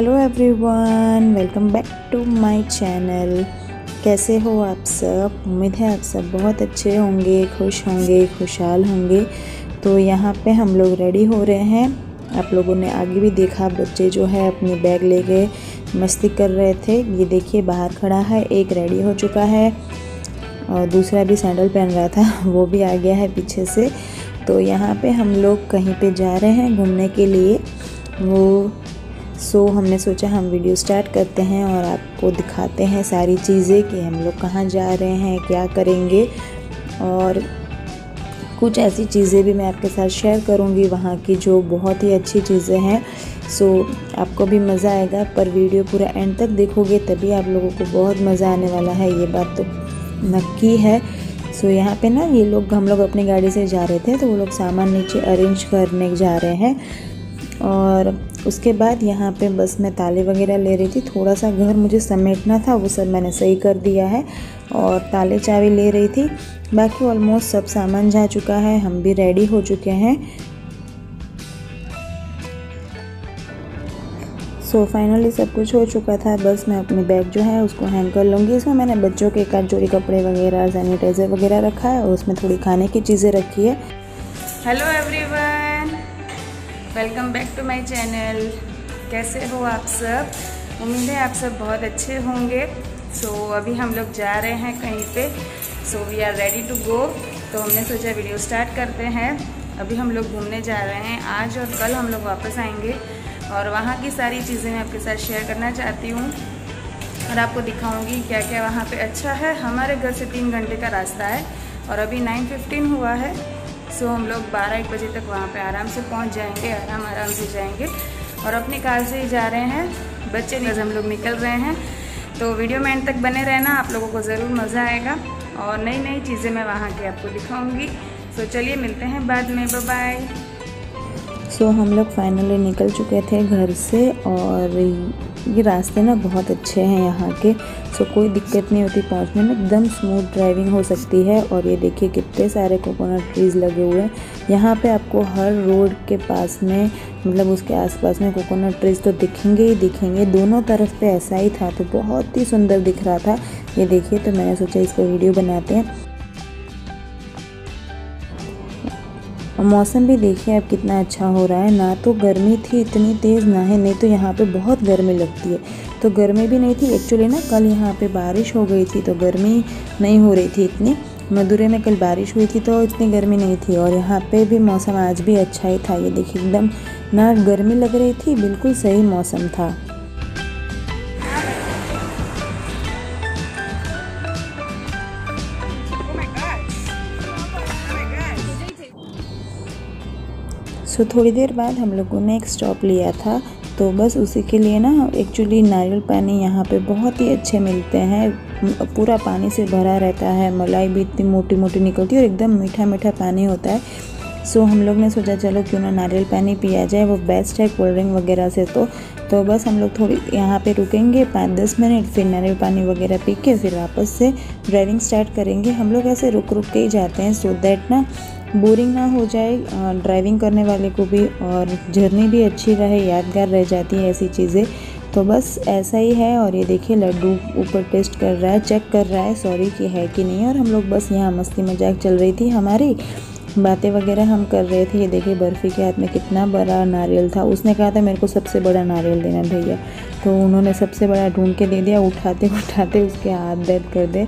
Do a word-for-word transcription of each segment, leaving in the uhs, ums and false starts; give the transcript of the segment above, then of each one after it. Hello everyone, welcome back to my channel. कैसे हो आप सब? उम्मीद है आप सब बहुत अच्छे होंगे, खुश होंगे, खुशहाल होंगे। तो यहाँ पे हम लोग रेडी हो रहे हैं। आप लोगों ने आगे भी देखा, बच्चे जो है अपने बैग ले के मस्ती कर रहे थे। ये देखिए बाहर खड़ा है, एक रेडी हो चुका है और दूसरा भी सैंडल पहन रहा था, वो भी आ गया है पीछे से। तो यहाँ पर हम लोग कहीं पर जा रहे हैं घूमने के लिए। वो सो so, हमने सोचा हम वीडियो स्टार्ट करते हैं और आपको दिखाते हैं सारी चीज़ें कि हम लोग कहाँ जा रहे हैं, क्या करेंगे। और कुछ ऐसी चीज़ें भी मैं आपके साथ शेयर करूँगी वहाँ की, जो बहुत ही अच्छी चीज़ें हैं। सो so, आपको भी मज़ा आएगा, पर वीडियो पूरा एंड तक देखोगे तभी आप लोगों को बहुत मज़ा आने वाला है, ये बात तो नक्की है। सो so, यहाँ पे ना ये लोग, हम लोग अपनी गाड़ी से जा रहे थे तो वो लोग सामान नीचे अरेंज करने जा रहे हैं। और उसके बाद यहाँ पे बस मैं ताले वगैरह ले रही थी। थोड़ा सा घर मुझे समेटना था, वो सब मैंने सही कर दिया है और ताले चाबी ले रही थी। बाकी ऑलमोस्ट सब सामान जा चुका है, हम भी रेडी हो चुके हैं। सो फाइनली सब कुछ हो चुका था। बस मैं अपने बैग जो है उसको हैंग कर लूँगी। इसमें मैंने बच्चों के एक जोड़ी कपड़े वगैरह, सैनिटाइज़र वगैरह रखा है और उसमें थोड़ी खाने की चीज़ें रखी है। Hello everyone, welcome back to my channel. कैसे हो आप सब? उम्मीद है आप सब बहुत अच्छे होंगे। सो so, अभी हम लोग जा रहे हैं कहीं पे। So we are ready to go. तो हमने सोचा वीडियो स्टार्ट करते हैं। अभी हम लोग घूमने जा रहे हैं, आज और कल हम लोग वापस आएंगे और वहाँ की सारी चीज़ें मैं आपके साथ शेयर करना चाहती हूँ और आपको दिखाऊँगी क्या क्या वहाँ पर अच्छा है। हमारे घर से तीन घंटे का रास्ता है और अभी नाइन फिफ्टीन हुआ है। सो so, हम लोग बारह एक बजे तक वहाँ पे आराम से पहुँच जाएंगे, आराम आराम से जाएंगे। और अपनी कार से ही जा रहे हैं, बच्चे नहीं हम लोग निकल रहे हैं। तो वीडियो में एंड तक बने रहना, आप लोगों को ज़रूर मज़ा आएगा और नई नई चीज़ें मैं वहाँ के आपको दिखाऊंगी। सो so, चलिए मिलते हैं बाद में, बाय। सो so, हम लोग फाइनली निकल चुके थे घर से और ये रास्ते ना बहुत अच्छे हैं यहाँ के। सो कोई दिक्कत नहीं होती पहुँचने में, एकदम स्मूथ ड्राइविंग हो सकती है। और ये देखिए कितने सारे कोकोनट ट्रीज़ लगे हुए हैं यहाँ पे। आपको हर रोड के पास में, मतलब उसके आसपास में कोकोनट ट्रीज़ तो दिखेंगे ही दिखेंगे, दोनों तरफ पे ऐसा ही था। तो बहुत ही सुंदर दिख रहा था। ये देखिए, तो मैंने सोचा इसको वीडियो बनाते हैं। मौसम भी देखिए अब कितना अच्छा हो रहा है। ना तो गर्मी थी इतनी तेज़, ना है, नहीं तो यहाँ पे बहुत गर्मी लगती है। तो गर्मी भी नहीं थी एक्चुअली ना, कल यहाँ पे बारिश हो गई थी तो गर्मी नहीं हो रही थी इतनी। मदुरै में कल बारिश हुई थी तो इतनी गर्मी नहीं थी। और यहाँ पे भी मौसम आज भी अच्छा ही था। ये देखिए एकदम ना गर्मी लग रही थी, बिल्कुल सही मौसम था। सो so, थोड़ी देर बाद हम लोगों ने एक स्टॉप लिया था, तो बस उसी के लिए ना। एक्चुअली नारियल पानी यहाँ पे बहुत ही अच्छे मिलते हैं, पूरा पानी से भरा रहता है, मलाई भी इतनी मोटी मोटी निकलती है और एकदम मीठा मीठा पानी होता है। सो so, हम लोग ने सोचा चलो क्यों ना नारियल पानी पिया जाए, वो बेस्ट है कोल्ड ड्रिंक वगैरह से। तो तो बस हम लोग थोड़ी यहाँ पे रुकेंगे पाँच दस मिनट, फिर नारियल पानी वगैरह पी के फिर वापस से ड्राइविंग स्टार्ट करेंगे। हम लोग ऐसे रुक रुक के ही जाते हैं सो दैट ना बोरिंग ना हो जाए ड्राइविंग करने वाले को भी, और जर्नी भी अच्छी रहे, यादगार रह जाती है ऐसी चीज़ें। तो बस ऐसा ही है। और ये देखिए लड्डू ऊपर टेस्ट कर रहा है, चेक कर रहा है सॉरी कि है कि नहीं। और हम लोग बस यहाँ मस्ती मजाक चल रही थी हमारी, बातें वगैरह हम कर रहे थे। ये देखिए बर्फ़ी के हाथ में कितना बड़ा नारियल था। उसने कहा था मेरे को सबसे बड़ा नारियल देना भैया, तो उन्होंने सबसे बड़ा ढूंढ के दे दिया। उठाते उठाते उसके हाथ दर्द कर दे।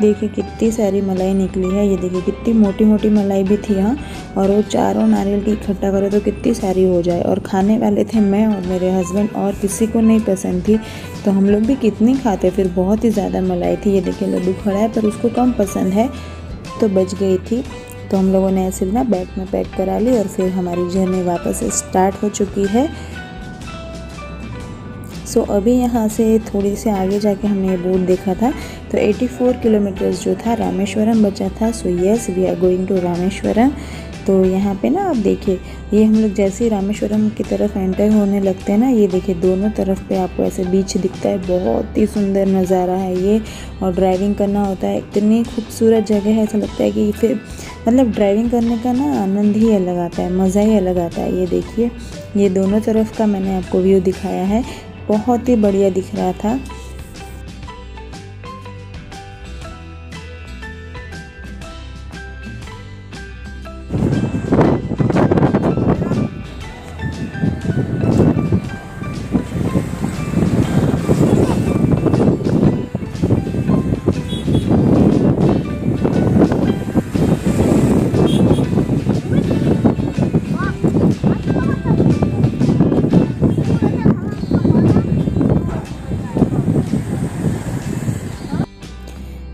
देखिए कितनी सारी मलाई निकली है। ये देखिए कितनी मोटी मोटी मलाई भी थी यहाँ। और वो चारों नारियल की इकट्ठा करो तो कितनी सारी हो जाए। और खाने वाले थे मैं और मेरे हस्बैंड, और किसी को नहीं पसंद थी। तो हम लोग भी कितनी खाते, फिर बहुत ही ज़्यादा मलाई थी। ये देखिए लड्डू खड़ा है पर उसको कम पसंद है तो बच गई थी। तो हम लोगों ने ऐसे ना बैग में पैक करा ली और फिर हमारी जर्नी वापस स्टार्ट हो चुकी है। सो so, अभी यहाँ से थोड़ी से आगे जाके हमने ये बोर्ड देखा था, तो चौरासी किलोमीटर्स जो था रामेश्वरम बचा था। So yes we are going to Rameshwaram. तो यहाँ पे ना आप देखिए, ये हम लोग जैसे ही रामेश्वरम की तरफ एंटर होने लगते हैं ना, ये देखिए दोनों तरफ पे आपको ऐसे बीच दिखता है। बहुत ही सुंदर नज़ारा है ये, और ड्राइविंग करना होता है। इतनी खूबसूरत जगह है, ऐसा लगता है कि फिर मतलब ड्राइविंग करने का ना आनंद ही अलग आता है, मज़ा ही अलग आता है। ये देखिए, ये दोनों तरफ का मैंने आपको व्यू दिखाया है, बहुत ही बढ़िया दिख रहा था।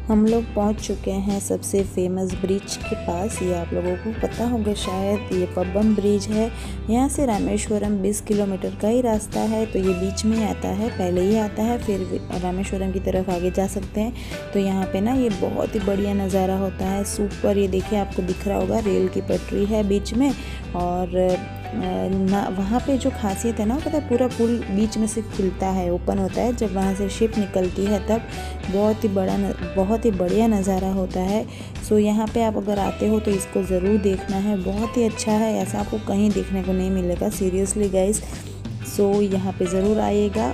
हम लोग पहुंच चुके हैं सबसे फेमस ब्रिज के पास। ये आप लोगों को पता होगा शायद, ये पम्बन ब्रिज है। यहाँ से रामेश्वरम बीस किलोमीटर का ही रास्ता है, तो ये बीच में आता है, पहले ही आता है, फिर रामेश्वरम की तरफ आगे जा सकते हैं। तो यहाँ पे ना ये बहुत ही बढ़िया नज़ारा होता है, सुपर। ये देखिए आपको दिख रहा होगा, रेल की पटरी है बीच में, और ना वहाँ पे जो खासियत है ना, पता है, पूरा पुल बीच में से खुलता है, ओपन होता है। जब वहाँ से शिप निकलती है तब बहुत ही बड़ा बहुत ही बढ़िया नज़ारा होता है। सो यहाँ पे आप अगर आते हो तो इसको ज़रूर देखना है, बहुत ही अच्छा है, ऐसा आपको कहीं देखने को नहीं मिलेगा, सीरियसली गाइस। सो यहाँ पे ज़रूर आइएगा।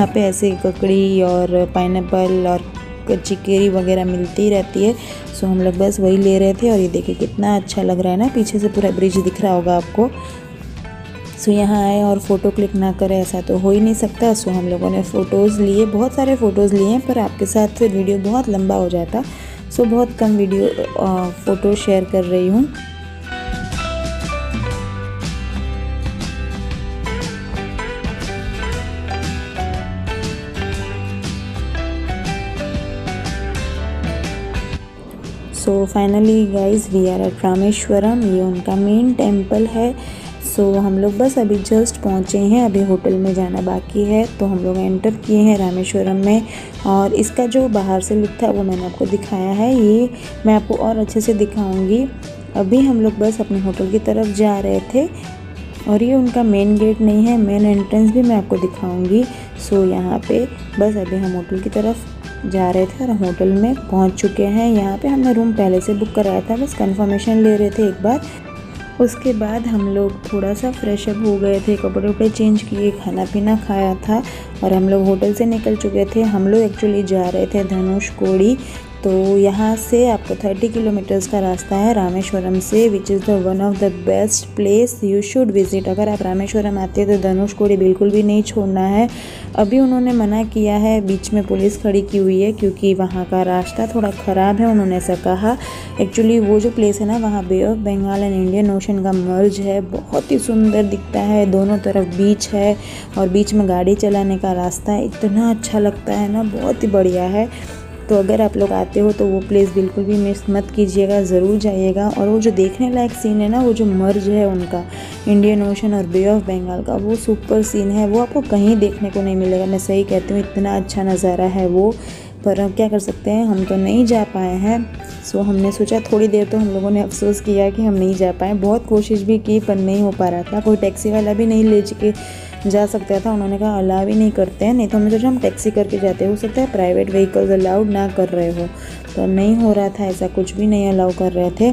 यहाँ पे ऐसे ककड़ी और पाइनएप्पल और कच्ची केरी वगैरह मिलती रहती है। सो हम लोग बस वही ले रहे थे, और ये देखिए कितना अच्छा लग रहा है ना, पीछे से पूरा ब्रिज दिख रहा होगा आपको। सो यहाँ आए और फ़ोटो क्लिक ना करें, ऐसा तो हो ही नहीं सकता। सो हम लोगों ने फ़ोटोज़ लिए, बहुत सारे फ़ोटोज़ लिए, पर आपके साथ फिर वीडियो बहुत लंबा हो जाता। सो बहुत कम वीडियो फ़ोटो शेयर कर रही हूँ। So finally guys we are at Rameshwaram, ये उनका मेन टेम्पल है। सो so, हम लोग बस अभी जस्ट पहुँचे हैं, अभी होटल में जाना बाकी है। तो हम लोग एंटर किए हैं रामेश्वरम में, और इसका जो बाहर से लुक था वो मैंने आपको दिखाया है, ये मैं आपको और अच्छे से दिखाऊंगी। अभी हम लोग बस अपने होटल की तरफ जा रहे थे, और ये उनका मेन गेट नहीं है, मेन एंट्रेंस भी मैं आपको दिखाऊँगी। सो so, यहाँ पर बस अभी हम होटल की तरफ जा रहे थे और होटल में पहुंच चुके हैं। यहाँ पे हमने रूम पहले से बुक कराया था, बस कंफर्मेशन ले रहे थे एक बार। उसके बाद हम लोग थोड़ा सा फ्रेश अप हो गए थे, कपड़े वपड़े चेंज किए, खाना पीना खाया था, और हम लोग होटल से निकल चुके थे। हम लोग एक्चुअली जा रहे थे धनुष कोड़ी। तो यहाँ से आपको तीस किलोमीटर्स का रास्ता है रामेश्वरम से, which is the one of the best place you should visit. अगर आप रामेश्वरम आते हैं तो धनुष कोड़ी बिल्कुल भी नहीं छोड़ना है। अभी उन्होंने मना किया है, बीच में पुलिस खड़ी की हुई है, क्योंकि वहाँ का रास्ता थोड़ा ख़राब है, उन्होंने ऐसा कहा। एक्चुअली वो जो प्लेस है ना, वहाँ बे of Bengal and Indian ocean का मर्ज है, बहुत ही सुंदर दिखता है, दोनों तरफ बीच है, और बीच में गाड़ी चलाने का रास्ता है, इतना अच्छा लगता है ना, बहुत ही बढ़िया है। तो अगर आप लोग आते हो तो वो प्लेस बिल्कुल भी मिस मत कीजिएगा, ज़रूर जाइएगा। और वो जो देखने लायक सीन है ना, वो जो मर्ज है उनका, इंडियन ओशन और बे ऑफ बंगाल का, वो सुपर सीन है, वो आपको कहीं देखने को नहीं मिलेगा, मैं सही कहती हूँ, इतना अच्छा नज़ारा है वो। पर हम क्या कर सकते हैं, हम तो नहीं जा पाए हैं। सो हमने सोचा, थोड़ी देर तो हम लोगों ने अफसोस किया कि हम नहीं जा पाए, बहुत कोशिश भी की पर नहीं हो पा रहा था। कोई टैक्सी वाला भी नहीं ले के जा सकता था, उन्होंने कहा अलाव ही नहीं करते हैं, नहीं तो हमने सोचा हम टैक्सी करके जाते, हो सकता है प्राइवेट व्हीकल्स अलाउड ना कर रहे हो, तो नहीं हो रहा था, ऐसा कुछ भी नहीं अलाउ कर रहे थे।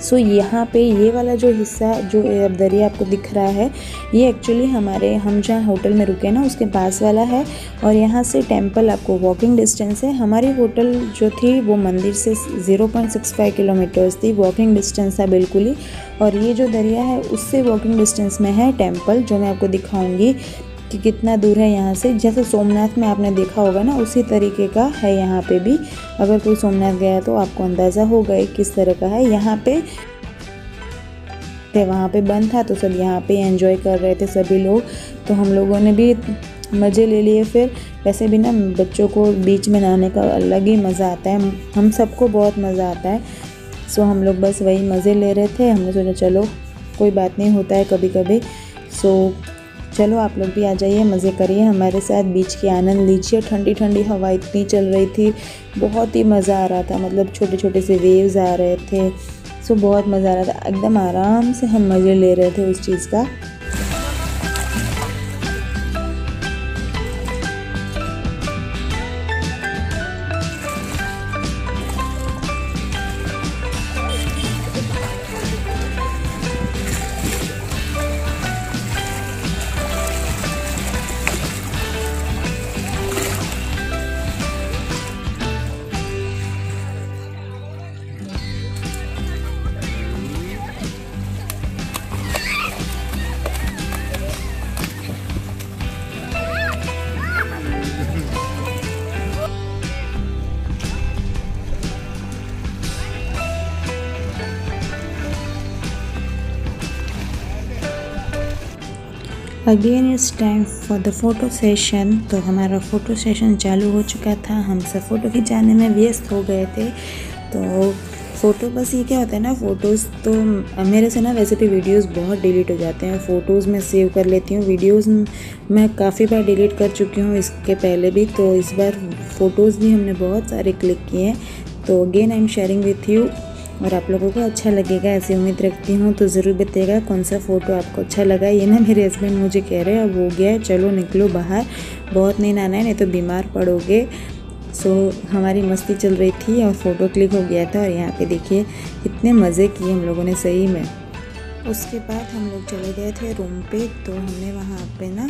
सो so, यहाँ पे ये वाला जो हिस्सा, जो दरिया आपको दिख रहा है, ये एक्चुअली हमारे हम जहाँ होटल में रुके ना, उसके पास वाला है, और यहाँ से टेंपल आपको वॉकिंग डिस्टेंस है। हमारी होटल जो थी वो मंदिर से zero point six five kilometres थी, वॉकिंग डिस्टेंस था बिल्कुल ही, और ये जो दरिया है उससे वॉकिंग डिस्टेंस में है टेंपल, जो मैं आपको दिखाऊँगी कि कितना दूर है यहाँ से। जैसे सोमनाथ में आपने देखा होगा ना, उसी तरीके का है यहाँ पे भी। अगर कोई सोमनाथ गया है तो आपको अंदाज़ा होगा ये किस तरह का है। यहाँ पे थे, वहाँ पे बंद था, तो सब यहाँ पे एंजॉय कर रहे थे सभी लोग, तो हम लोगों ने भी मज़े ले लिए। फिर वैसे भी ना बच्चों को बीच में नहाने का अलग ही मज़ा आता है, हम सबको बहुत मज़ा आता है। सो हम लोग बस वही मज़े ले रहे थे, हमने सोचा चलो कोई बात नहीं, होता है कभी कभी। सो चलो आप लोग भी आ जाइए, मज़े करिए हमारे साथ, बीच की आनंद लीजिए। ठंडी ठंडी हवा इतनी चल रही थी, बहुत ही मज़ा आ रहा था, मतलब छोटे छोटे से वेव्स आ रहे थे। सो बहुत मज़ा आ रहा था, एकदम आराम से हम मज़े ले रहे थे उस चीज़ का। Again it's time for the photo session. तो हमारा फ़ोटो सेशन चालू हो चुका था, हम सब फ़ोटो खिंचाने में व्यस्त हो गए थे। तो फ़ोटो बस ये क्या होता है ना, फ़ोटोज़ तो मेरे से ना वैसे भी वीडियोस बहुत डिलीट हो जाते हैं। फ़ोटोज़ मैं सेव कर लेती हूँ, वीडियोस मैं काफ़ी बार डिलीट कर चुकी हूँ इसके पहले भी। तो इस बार फ़ोटोज़ भी हमने बहुत सारे क्लिक किए हैं। तो again I am sharing with you और आप लोगों को अच्छा लगेगा ऐसी उम्मीद रखती हूँ। तो ज़रूर बताइएगा कौन सा फ़ोटो आपको अच्छा लगा। ये ना मेरे हस्बैंड मुझे कह रहे हैं अब हो गया है, चलो निकलो बाहर, बहुत नहीं नाना है नहीं तो बीमार पड़ोगे। सो हमारी मस्ती चल रही थी और फ़ोटो क्लिक हो गया था। और यहाँ पे देखिए कितने मज़े किए हम लोगों ने सही में। उसके बाद हम लोग चले गए थे रूम पे। तो हमने वहाँ पे ना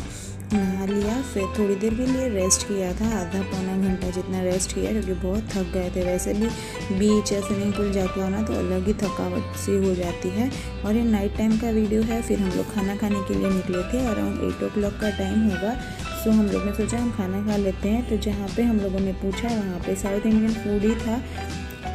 नहा लिया, फिर थोड़ी देर के लिए रेस्ट किया था, आधा पौना घंटा जितना रेस्ट किया, क्योंकि बहुत थक गए थे। वैसे भी बीच या स्विमिंग पूल जाके आना तो अलग ही थकावट सी हो जाती है। और ये नाइट टाइम का वीडियो है। फिर हम लोग खाना खाने के लिए निकले थे, अराउंड एट ओ क्लॉक का टाइम होगा। सो हम लोग ने सोचा हम खाना खा लेते हैं। तो जहाँ पर हम लोगों ने पूछा वहाँ पर साउथ इंडियन फूड ही था।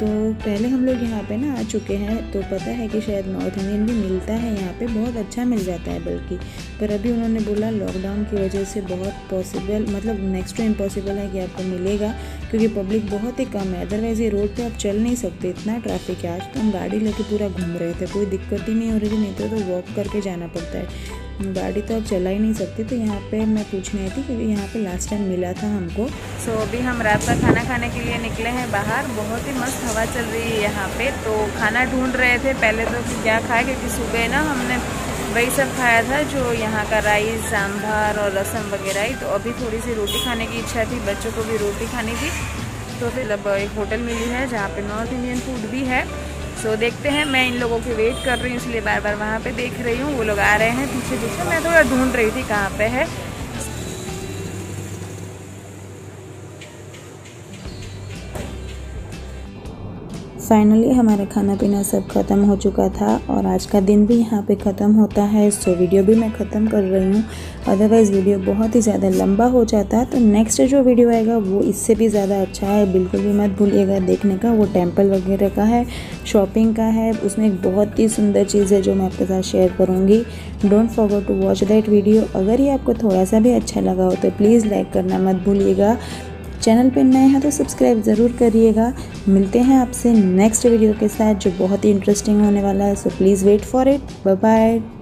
तो पहले हम लोग यहाँ पे ना आ चुके हैं, तो पता है कि शायद नॉर्थ इंडियन भी मिलता है यहाँ पे, बहुत अच्छा मिल जाता है बल्कि। पर अभी उन्होंने बोला लॉकडाउन की वजह से बहुत पॉसिबल, मतलब नेक्स्ट टू इम्पॉसिबल है कि आपको मिलेगा, क्योंकि पब्लिक बहुत ही कम है। अदरवाइज़ ये रोड पे आप चल नहीं सकते, इतना ट्रैफिक है। आज तो हम गाड़ी लेके पूरा घूम रहे थे, कोई दिक्कत ही नहीं हो रही थी, नहीं तो, तो वॉक करके जाना पड़ता है, गाड़ी तो आप चला ही नहीं सकते। तो यहाँ पे मैं पूछने आई थी क्योंकि यहाँ पे लास्ट टाइम मिला था हमको। सो so, अभी हम रात का खाना खाने के लिए निकले हैं बाहर, बहुत ही मस्त हवा चल रही है यहाँ पे। तो खाना ढूंढ रहे थे पहले तो कि क्या खाए, क्योंकि सुबह ना हमने वही सब खाया था जो यहाँ का राइस, सांभर और रसम वगैरह ही। तो अभी थोड़ी सी रोटी खाने की इच्छा थी, बच्चों को भी रोटी खानी थी। तो फिर अब एक होटल मिली है जहाँ पे नॉर्थ इंडियन फूड भी है। सो so, देखते हैं, मैं इन लोगों की वेट कर रही हूँ, इसलिए बार बार वहाँ पे देख रही हूँ। वो लोग आ रहे हैं पीछे पीछे, मैं थोड़ा ढूंढ रही थी कहाँ पे है। फाइनली हमारा खाना पीना सब ख़त्म हो चुका था और आज का दिन भी यहाँ पे ख़त्म होता है। सो वीडियो भी मैं ख़त्म कर रही हूँ, अदरवाइज़ वीडियो बहुत ही ज़्यादा लंबा हो जाता है। तो नेक्स्ट जो वीडियो आएगा वो इससे भी ज़्यादा अच्छा है, बिल्कुल भी मत भूलिएगा देखने का। वो टेम्पल वगैरह का है, शॉपिंग का है, उसमें एक बहुत ही सुंदर चीज़ है जो मैं आपके साथ शेयर करूँगी। Don't forget to watch that video. अगर ये आपको थोड़ा सा भी अच्छा लगा हो तो प्लीज़ लाइक करना मत भूलिएगा। चैनल पर नए हैं तो सब्सक्राइब ज़रूर करिएगा। मिलते हैं आपसे नेक्स्ट वीडियो के साथ जो बहुत ही इंटरेस्टिंग होने वाला है। So please wait for it. Bye bye.